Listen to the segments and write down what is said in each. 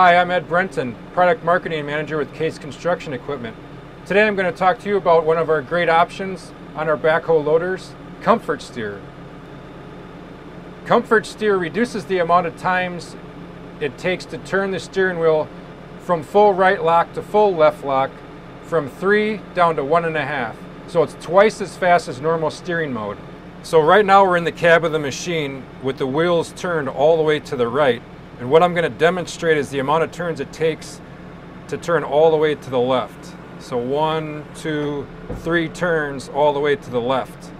Hi, I'm Ed Brenton, Product Marketing Manager with Case Construction Equipment. Today I'm going to talk to you about one of our great options on our backhoe loaders, Comfort Steer. Comfort Steer reduces the amount of times it takes to turn the steering wheel from full right lock to full left lock from 3 down to 1.5. So it's twice as fast as normal steering mode. So right now we're in the cab of the machine with the wheels turned all the way to the right. And what I'm going to demonstrate is the amount of turns it takes to turn all the way to the left. So 1, 2, 3 turns all the way to the left.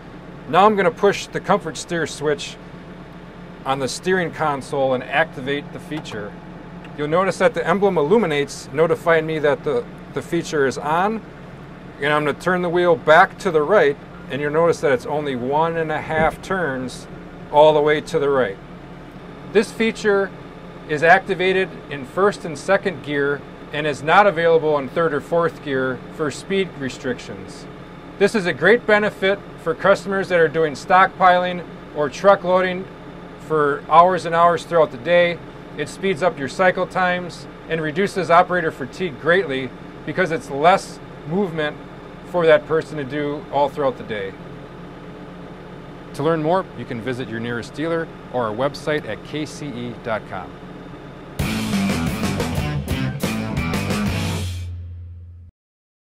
Now I'm going to push the Comfort Steer switch on the steering console and activate the feature. You'll notice that the emblem illuminates, notifying me that the feature is on. And I'm going to turn the wheel back to the right, and you'll notice that it's only 1.5 turns all the way to the right. This feature is activated in 1st and 2nd gear and is not available in 3rd or 4th gear for speed restrictions. This is a great benefit for customers that are doing stockpiling or truck loading for hours and hours throughout the day. It speeds up your cycle times and reduces operator fatigue greatly because it's less movement for that person to do all throughout the day. To learn more, you can visit your nearest dealer or our website at kce.com.